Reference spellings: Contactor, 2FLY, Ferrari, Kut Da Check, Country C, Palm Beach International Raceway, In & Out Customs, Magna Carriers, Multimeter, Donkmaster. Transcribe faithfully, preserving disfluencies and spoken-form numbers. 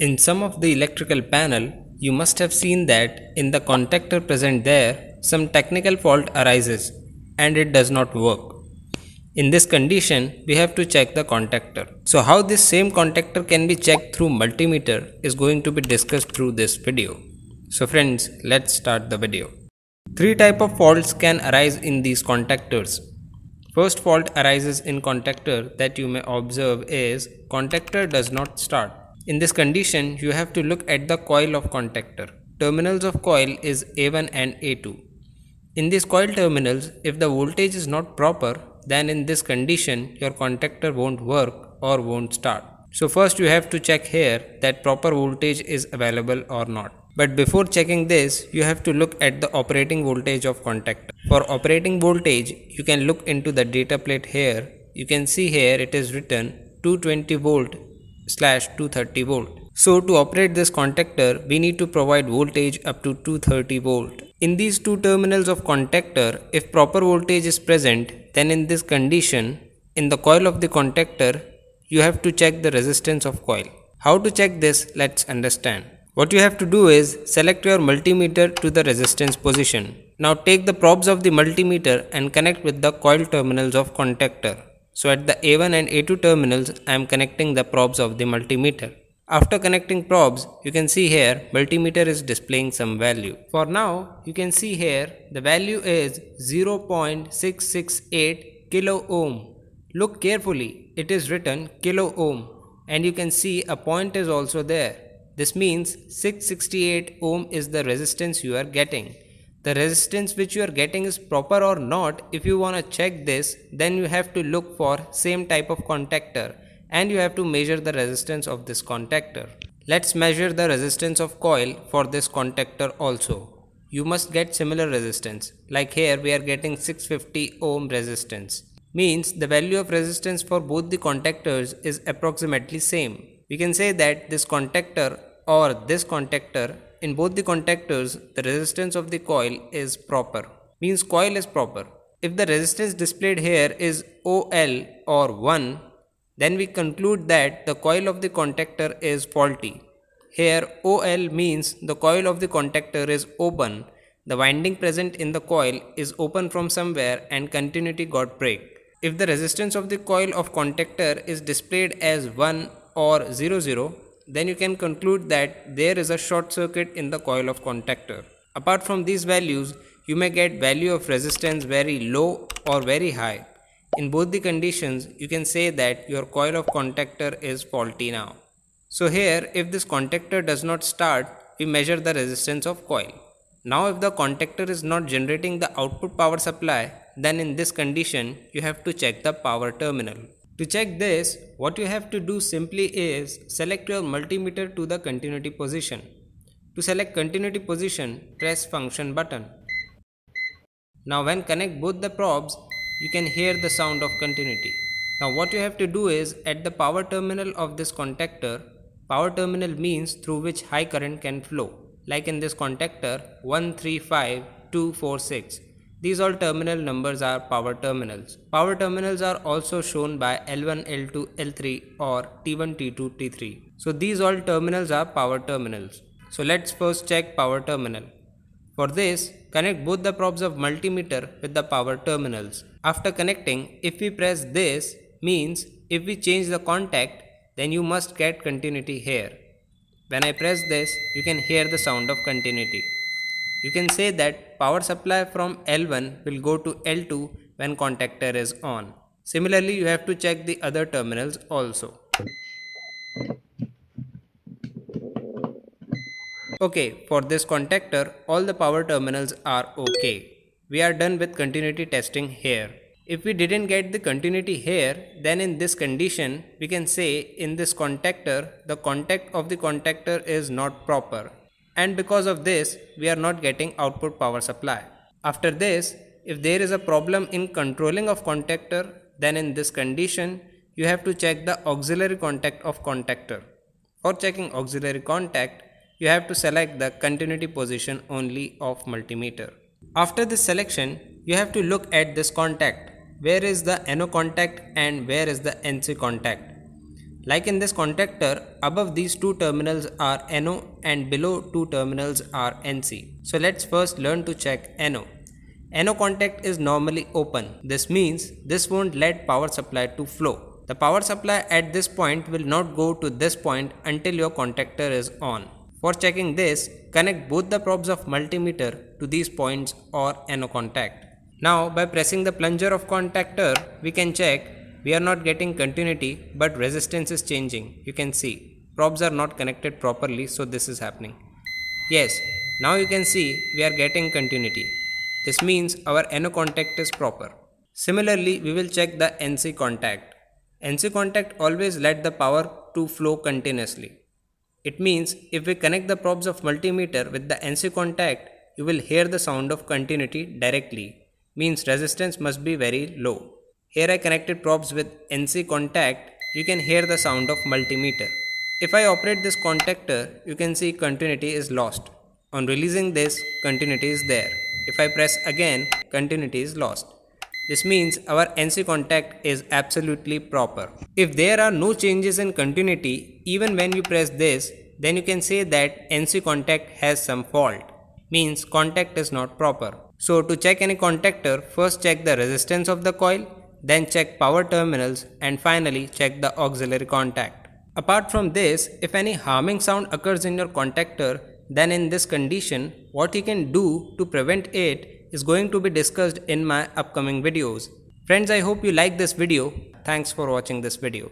In some of the electrical panel, you must have seen that in the contactor present there, some technical fault arises and it does not work. In this condition, we have to check the contactor. So how this same contactor can be checked through multimeter is going to be discussed through this video. So friends, let's start the video. Three types of faults can arise in these contactors. First fault arises in contactor that you may observe is contactor does not start. In this condition, you have to look at the coil of contactor. Terminals of coil is A one and A two. In these coil terminals, if the voltage is not proper, then in this condition your contactor won't work or won't start. So first you have to check here that proper voltage is available or not. But before checking this, you have to look at the operating voltage of contactor. For operating voltage, you can look into the data plate here. You can see here it is written two twenty volt slash two thirty volt. So to operate this contactor, we need to provide voltage up to two thirty volt. In these two terminals of contactor, if proper voltage is present, then in this condition, in the coil of the contactor, you have to check the resistance of coil. How to check this, let's understand. What you have to do is, select your multimeter to the resistance position. Now take the probes of the multimeter and connect with the coil terminals of contactor. So at the A one and A two terminals, I am connecting the probes of the multimeter. After connecting probes, you can see here multimeter is displaying some value. For now, you can see here the value is zero point six six eight kilo ohm. Look carefully, it is written kilo ohm, and you can see a point is also there. This means six hundred sixty-eight ohm is the resistance you are getting. The resistance which you are getting is proper or not. If you want to check this, then you have to look for same type of contactor and you have to measure the resistance of this contactor. Let's measure the resistance of coil for this contactor also. You must get similar resistance. Like here we are getting six hundred fifty ohm resistance. Means the value of resistance for both the contactors is approximately same. We can say that this contactor or this contactor, in both the contactors, the resistance of the coil is proper. Means coil is proper. If the resistance displayed here is O L or one, then we conclude that the coil of the contactor is faulty. Here O L means the coil of the contactor is open. The winding present in the coil is open from somewhere and continuity got break. If the resistance of the coil of contactor is displayed as one or zero zero, then you can conclude that there is a short circuit in the coil of contactor. Apart from these values, you may get value of resistance very low or very high. In both the conditions, you can say that your coil of contactor is faulty now. So here, if this contactor does not start, we measure the resistance of coil. Now if the contactor is not generating the output power supply, then in this condition, you have to check the power terminal. To check this, what you have to do simply is select your multimeter to the continuity position. To select continuity position, press function button. Now when connect both the probes, you can hear the sound of continuity. Now what you have to do is at the power terminal of this contactor, power terminal means through which high current can flow. Like in this contactor one three five, two four six. These all terminal numbers are power terminals. Power terminals are also shown by L one, L two, L three or T one, T two, T three. So these all terminals are power terminals. So let's first check power terminal. For this, connect both the probes of multimeter with the power terminals. After connecting, if we press this, means if we change the contact, then you must get continuity here. When I press this, you can hear the sound of continuity. You can say that power supply from L one will go to L two when contactor is on. Similarly, you have to check the other terminals also. Okay, for this contactor, all the power terminals are okay. We are done with continuity testing here. If we didn't get the continuity here, then in this condition, we can say in this contactor, the contact of the contactor is not proper. And because of this, we are not getting output power supply. After this, if there is a problem in controlling of contactor, then in this condition, you have to check the auxiliary contact of contactor. For checking auxiliary contact, you have to select the continuity position only of multimeter. After this selection, you have to look at this contact. Where is the N O contact and where is the N C contact? Like in this contactor, above these two terminals are N O and below two terminals are N C. So let's first learn to check N O. N O contact is normally open. This means this won't let power supply to flow. The power supply at this point will not go to this point until your contactor is on. For checking this, connect both the probes of multimeter to these points or N O contact. Now by pressing the plunger of contactor, we can check. We are not getting continuity, but resistance is changing. You can see, probes are not connected properly, so this is happening. Yes, now you can see we are getting continuity. This means our N O contact is proper. Similarly, we will check the N C contact. N C contact always let the power to flow continuously. It means if we connect the probes of multimeter with the N C contact, you will hear the sound of continuity directly. Means resistance must be very low. Here I connected probes with N C contact, you can hear the sound of multimeter. If I operate this contactor, you can see continuity is lost. On releasing this, continuity is there. If I press again, continuity is lost. This means our N C contact is absolutely proper. If there are no changes in continuity, even when you press this, then you can say that N C contact has some fault. Means contact is not proper. So to check any contactor, first check the resistance of the coil, then check power terminals and finally check the auxiliary contact. Apart from this, if any harming sound occurs in your contactor, then in this condition, what you can do to prevent it is going to be discussed in my upcoming videos. Friends, I hope you like this video. Thanks for watching this video.